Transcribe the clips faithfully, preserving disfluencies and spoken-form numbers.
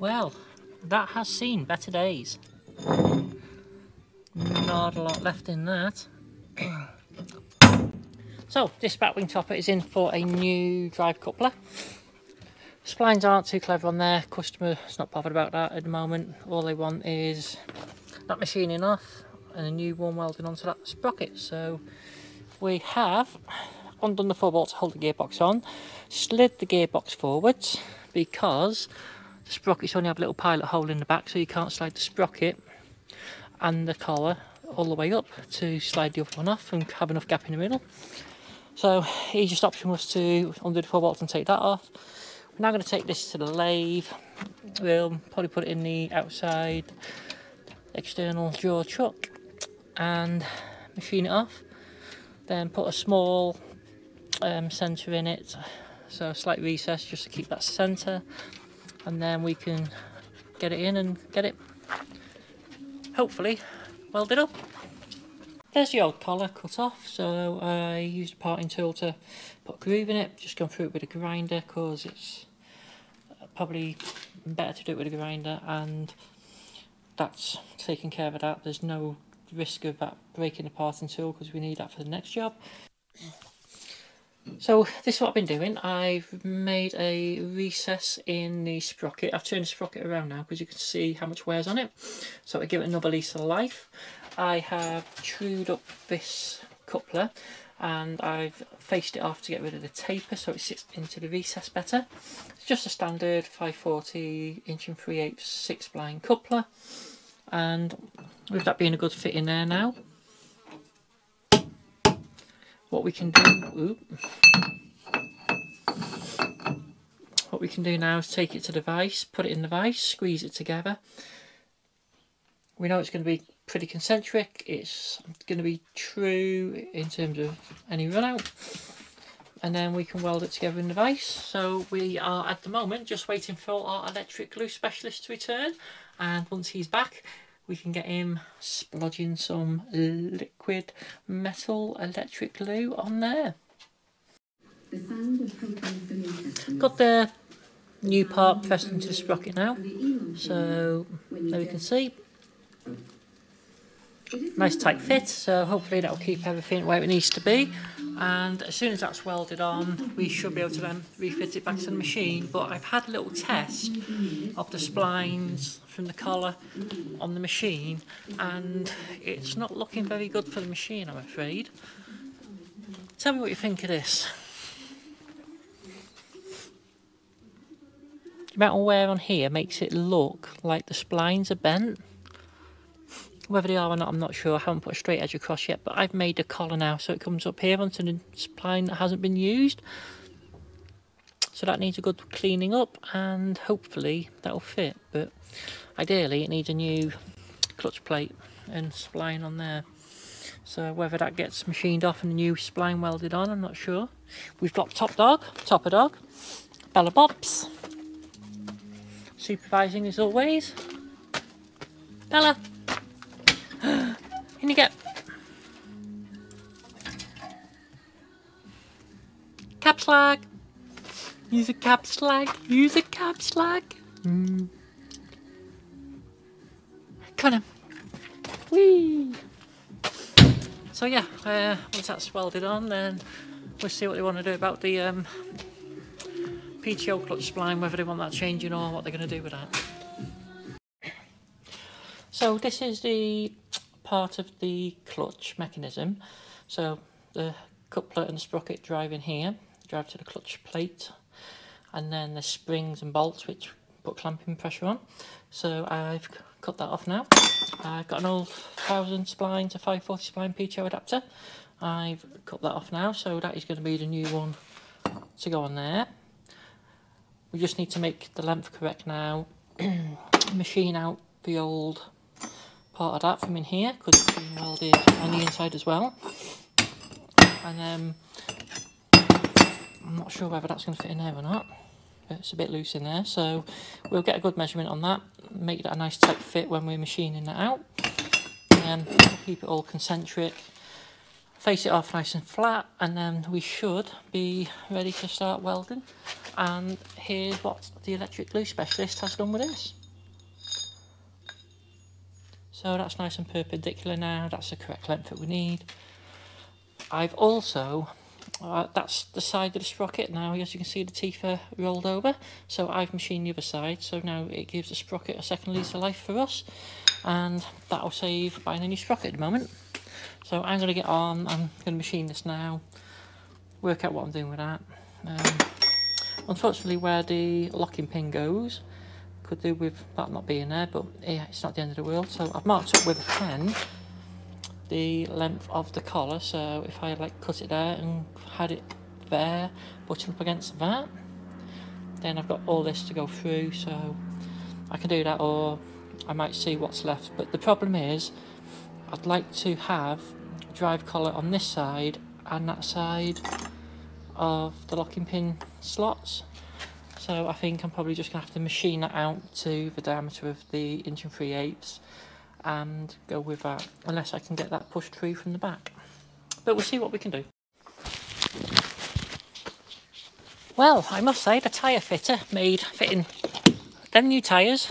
Well, that has seen better days. Not a lot left in that. So this batwing topper is in for a new drive coupler. Splines aren't too clever on there, customer's not bothered about that at the moment. All they want is that machining off and a new one welding onto that sprocket. So we have undone the four bolt to hold the gearbox on, slid the gearbox forwards because the sprockets only have a little pilot hole in the back, so you can't slide the sprocket and the collar all the way up to slide the other one off and have enough gap in the middle. So easiest option was to undo the four bolt and take that off. Now I'm going to take this to the lathe. We'll probably put it in the outside external jaw chuck and machine it off, then put a small um, centre in it, so a slight recess just to keep that centre, and then we can get it in and get it hopefully welded up. There's the old collar cut off, so I used a parting tool to put a groove in it. Just gone through it with a grinder because it's probably better to do it with a grinder, and that's taken care of that. There's no risk of that breaking the parting tool because we need that for the next job. So this is what I've been doing. I've made a recess in the sprocket. I've turned the sprocket around now because you can see how much wear's on it. So I give it another lease of life. I have trued up this coupler and I've faced it off to get rid of the taper so it sits into the recess better. It's just a standard five forty inch and three eighths six blind coupler, and with that being a good fit in there now, what we can do ooh, what we can do now is take it to the vise, put it in the vise, squeeze it together. We know it's going to be pretty concentric, it's going to be true in terms of any run out, and then we can weld it together in the vise. So we are at the moment just waiting for our electric glue specialist to return, and once he's back we can get him splodging some liquid metal electric glue on there. Got the new part pressed into the sprocket now, so there we can see. Nice tight fit, so hopefully that will keep everything where it needs to be, and as soon as that's welded on we should be able to then refit it back to the machine. But I've had a little test of the splines from the collar on the machine and it's not looking very good for the machine, I'm afraid. Tell me what you think of this. The amount of wear on here makes it look like the splines are bent. Whether they are or not, I'm not sure. I haven't put a straight edge across yet, but I've made the collar now, so it comes up here onto the spline that hasn't been used. So that needs a good cleaning up, and hopefully that'll fit. But ideally, it needs a new clutch plate and spline on there. So whether that gets machined off and a new spline welded on, I'm not sure. We've got Top Dog, Topper Dog, Bella Bobs, supervising as always. Bella. Can you get caps lag? Use a caps lag. Use a caps lag. Mm. Come on. Whee. So yeah, uh, once that's welded on, then we'll see what they want to do about the um, P T O clutch spline. Whether they want that changing or what they're going to do with that. So this is the part of the clutch mechanism, so the coupler and the sprocket drive in here, drive to the clutch plate, and then the springs and bolts which put clamping pressure on. So I've cut that off now. I've got an old thousand spline to five forty spline P T O adapter. I've cut that off now, so that is going to be the new one to go on there. We just need to make the length correct now, machine out the old part of that from in here because it's been welded on the inside as well, and um, I'm not sure whether that's going to fit in there or not, but it's a bit loose in there, so we'll get a good measurement on that, make that a nice tight fit when we're machining that out, and then keep it all concentric, face it off nice and flat, and then we should be ready to start welding. And here's what the electric glue specialist has done with this. So that's nice and perpendicular now, that's the correct length that we need. I've also, uh, that's the side of the sprocket now, as you can see the teeth are rolled over, so I've machined the other side, so now it gives the sprocket a second lease of life for us, and that'll save buying a new sprocket at the moment. So I'm going to get on, I'm going to machine this now, work out what I'm doing with that. Um, unfortunately where the locking pin goes, could do with that not being there, but yeah, it's not the end of the world. So I've marked up with a pen the length of the collar, so if I like cut it there and had it there, button up against that, then I've got all this to go through, so I can do that, or I might see what's left. But the problem is, I'd like to have a drive collar on this side and that side of the locking pin slots, so I think I'm probably just gonna have to machine that out to the diameter of the inch and three eighths and go with that, unless I can get that pushed through from the back, but we'll see what we can do. Well, I must say the tyre fitter made fitting them new tyres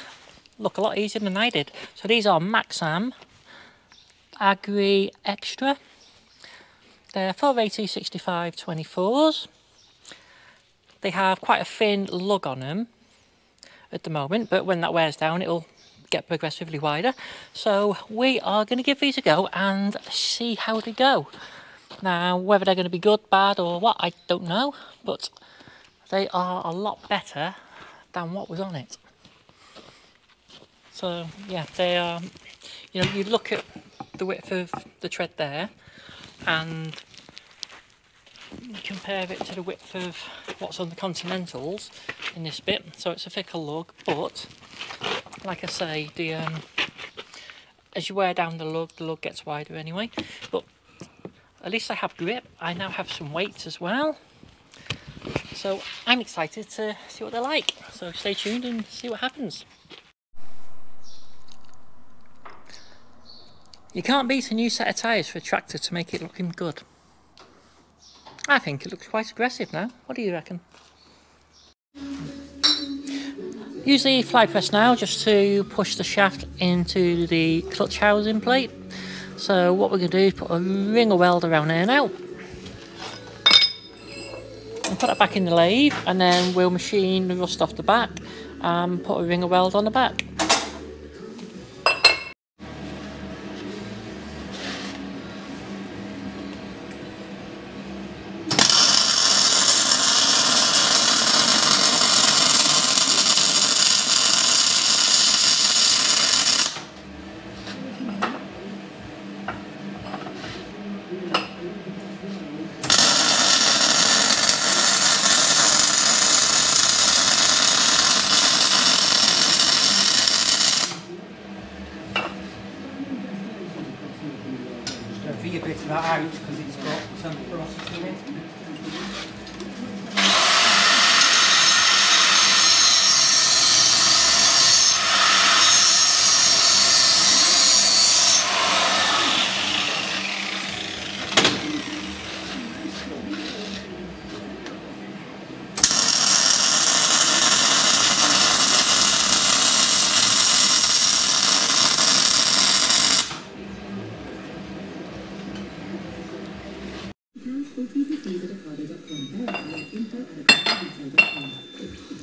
look a lot easier than I did. So these are Maxam Agri Extra. They're four eighty sixty-five twenty-fours. They have quite a thin lug on them at the moment, but when that wears down it'll get progressively wider. So we are going to give these a go and see how they go. Now whether they're going to be good, bad or what, I don't know, but they are a lot better than what was on it. So yeah, they are, you know, you look at the width of the tread there and compare it to the width of what's on the Continentals in this bit, so it's a thicker lug, but like I say, the um, as you wear down the lug, the lug gets wider anyway, but at least I have grip. I now have some weight as well, so I'm excited to see what they're like, so stay tuned and see what happens. You can't beat a new set of tyres for a tractor to make it look good. I think it looks quite aggressive now. What do you reckon? Use the fly press now just to push the shaft into the clutch housing plate. So what we're going to do is put a ring of weld around there now. And put that back in the lathe, and then we'll machine the rust off the back and put a ring of weld on the back. A bit of that out because it's got some porosity in it.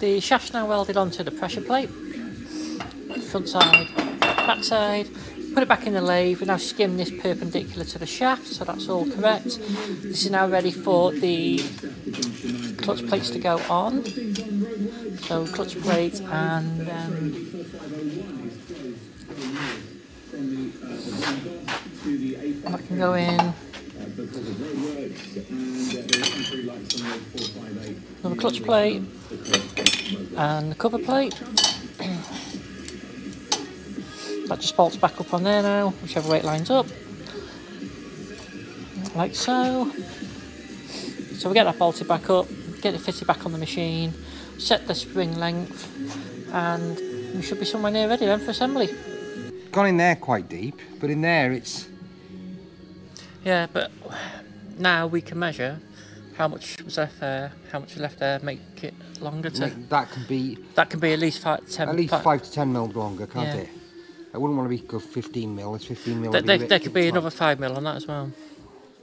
The shaft's now welded onto the pressure plate, front side, back side, put it back in the lathe. We now skim this perpendicular to the shaft, so that's all correct. This is now ready for the clutch plates to go on, so clutch plate and um, that can go in. Another clutch plate and the cover plate. That just bolts back up on there now, whichever way it lines up, like so. So we get that bolted back up, get it fitted back on the machine, set the spring length, and we should be somewhere near ready then for assembly. Gone in there quite deep, but in there it's... Yeah, but now we can measure how much was left there, how much left there, make it longer to... That can be... That can be at least five to ten... At least five to ten mil longer, can't yeah. it? I wouldn't want to be go fifteen mil, it's fifteen mil... There, there, there could be another five mil on that as well.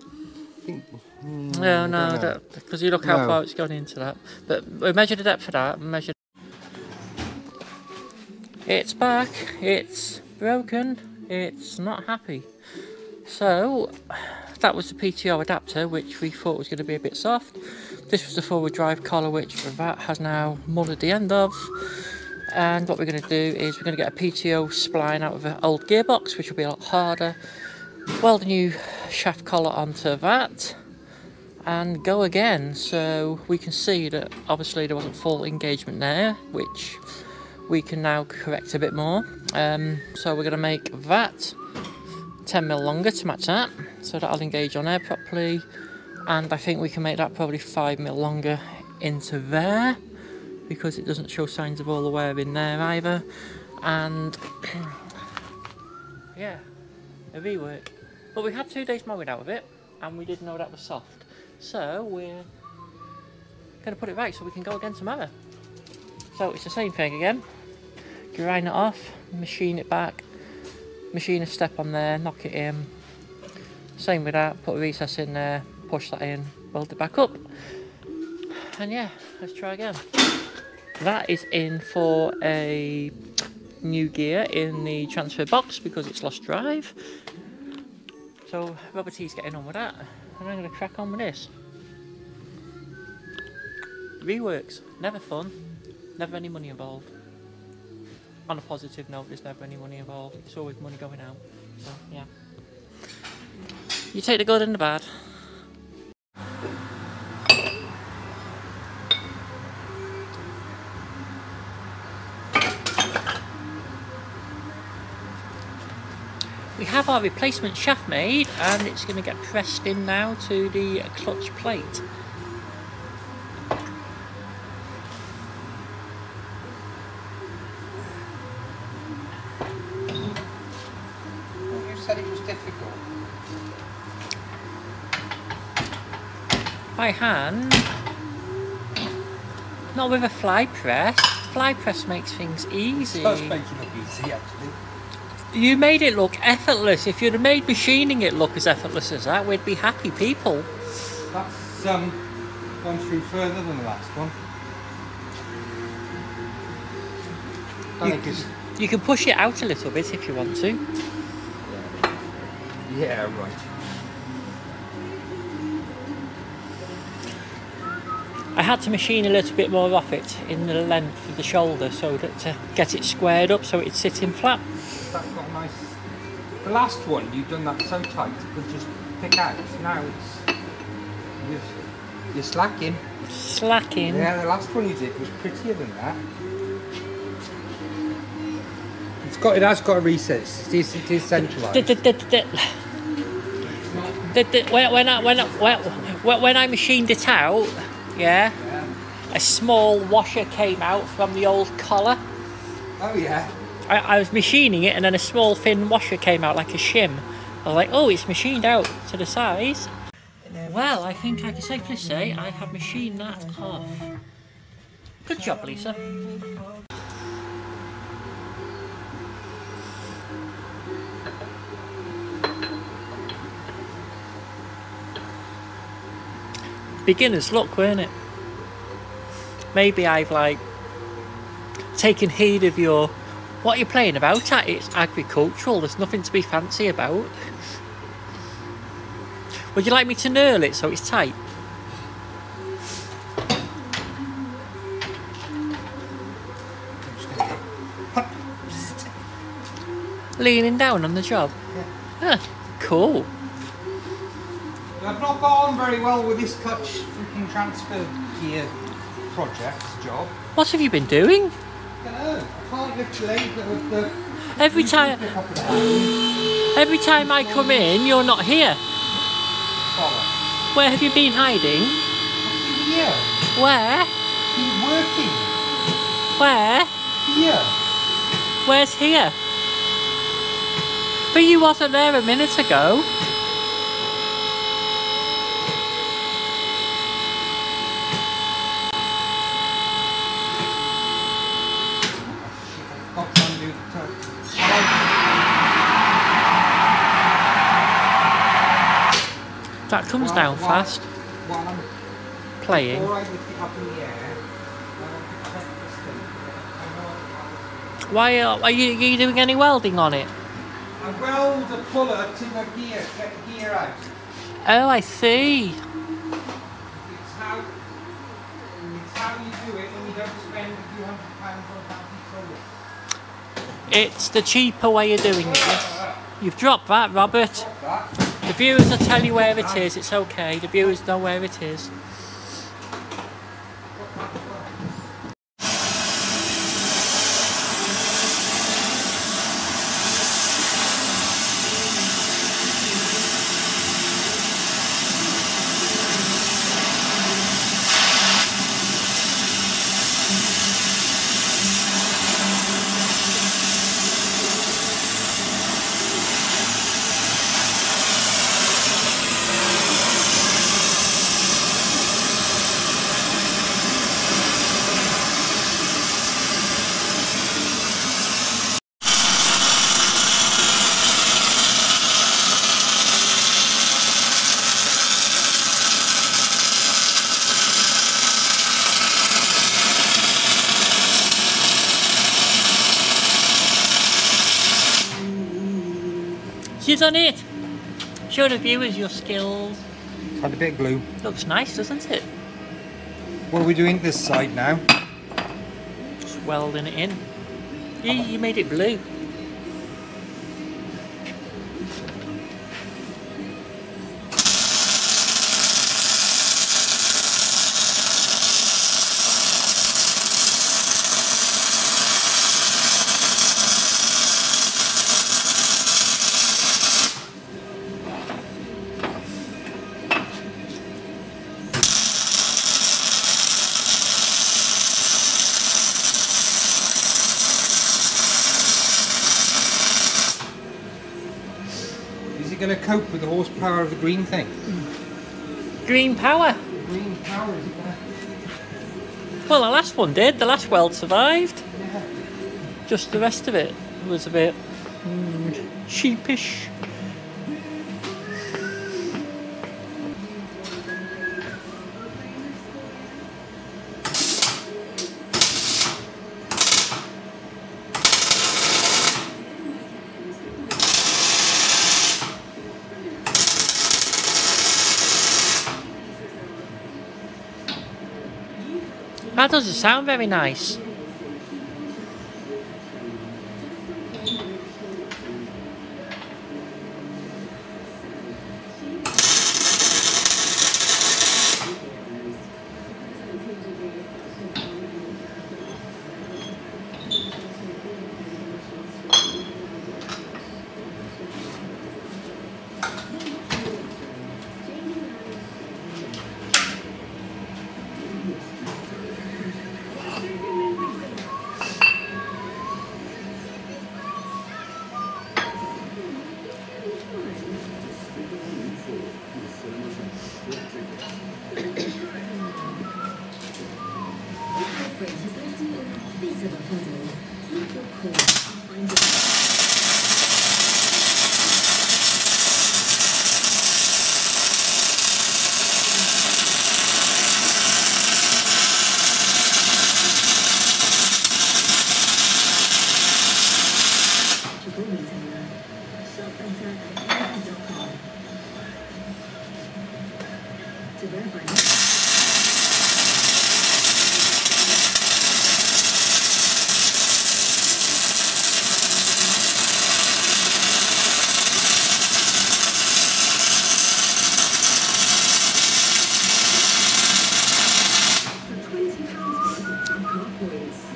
I think... Mm, no, no, because you look how no. far it's gone into that. But we measured the depth for that, and measured... It's back, it's broken, it's not happy. So, that was the P T O adapter, which we thought was going to be a bit soft. This was the forward drive collar, which that has now mullered the end of. And what we're going to do is we're going to get a P T O spline out of an old gearbox, which will be a lot harder. Weld a new shaft collar onto that, and go again. So we can see that obviously there wasn't full engagement there, which we can now correct a bit more. Um, so we're going to make that ten mil longer to match that, so that'll engage on there properly, and I think we can make that probably five mil longer into there, because it doesn't show signs of all the wear in there either. And yeah, a rework. But we had two days mowing out of it, and we didn't know that was soft, so we're going to put it right so we can go again tomorrow. So it's the same thing again, grind it off, machine it back, machine a step on there, knock it in, same with that, put a recess in there, push that in, weld it back up, and yeah, let's try again. That is in for a new gear in the transfer box because it's lost drive, so Robert T's getting on with that, and I'm going to crack on with this. Reworks, never fun, never any money involved. On a positive note, there's never any money involved, it's always money going out, so yeah. You take the good and the bad. We have our replacement shaft made, and it's going to get pressed in now to the clutch plate. By hand, not with a fly press. Fly press makes things easy. Does make it look easy, actually. You made it look effortless. If you'd have made machining it look as effortless as that, we'd be happy people. That's um, gone through further than the last one. I you, think you can push it out a little bit if you want to. Yeah, yeah right. I had to machine a little bit more off it in the length of the shoulder so that to get it squared up so it's sitting flat. That's got a nice... The last one, you've done that so tight it could just pick out. Now it's... You're, you're slacking. Slacking? Yeah, the last one you did was prettier than that. It's got, it has got a recess. It is, it is centralised. When I, when, I, when I machined it out... Yeah. yeah, a small washer came out from the old collar. Oh yeah. I, I was machining it and then a small thin washer came out like a shim. I was like, oh, it's machined out to the size. Well, I think I can safely say I have machined that off. Good job, Lisa. Beginner's luck, weren't it? Maybe I've like taken heed of your what you're playing about at. It's agricultural, there's nothing to be fancy about. Would you like me to knurl it so it's tight? Leaning down on the job? Yeah. Huh, cool. I've not got on very well with this clutch freaking transfer gear project job. What have you been doing? I don't know. I can't literally. The, the every time, every time I come in, you're not here. Follow. Where have you been hiding? Here. Where? Been working. Where? Here. Where's here? But you wasn't there a minute ago. That comes down fast. Playing. Why are, are, you, are you doing any welding on it? I weld a puller to the gear to get the gear out. Oh, I see. It's how, it's how you do it when you don't spend a few hundred pounds on that. It's the cheaper way of doing it. You've dropped that, Robert. The viewers will tell you where it is. It's okay. The viewers know where it is. She's on it! Show the viewers your skills. Add a bit of glue. Looks nice, doesn't it? What are we doing this side now? Just welding it in. You, you made it blue. Going to cope with the horsepower of the green thing? Green power? Green power, isn't it? Well, the last one did, the last weld survived. Yeah. Just the rest of it was a bit mm, cheapish. That doesn't sound very nice.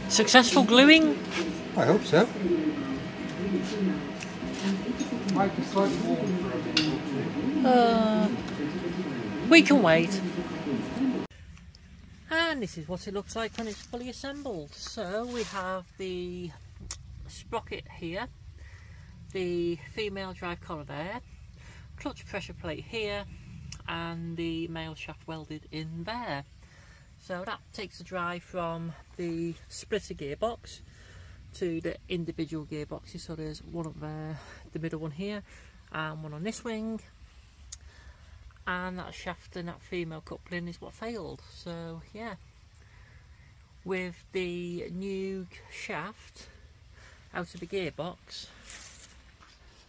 Successful gluing? I hope so. Uh, we can wait. And this is what it looks like when it's fully assembled. So we have the sprocket here, the female drive collar there, clutch pressure plate here, and the male shaft welded in there. So that takes the drive from the splitter gearbox to the individual gearboxes. So there's one up there, the middle one here, and one on this wing, and that shaft and that female coupling is what failed. So yeah, with the new shaft out of the gearbox,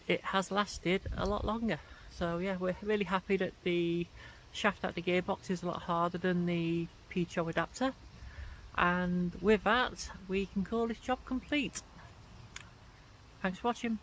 it has lasted a lot longer. So yeah, we're really happy that the shaft out the gearbox is a lot harder than the P T O adapter, and with that we can call this job complete. Thanks for watching.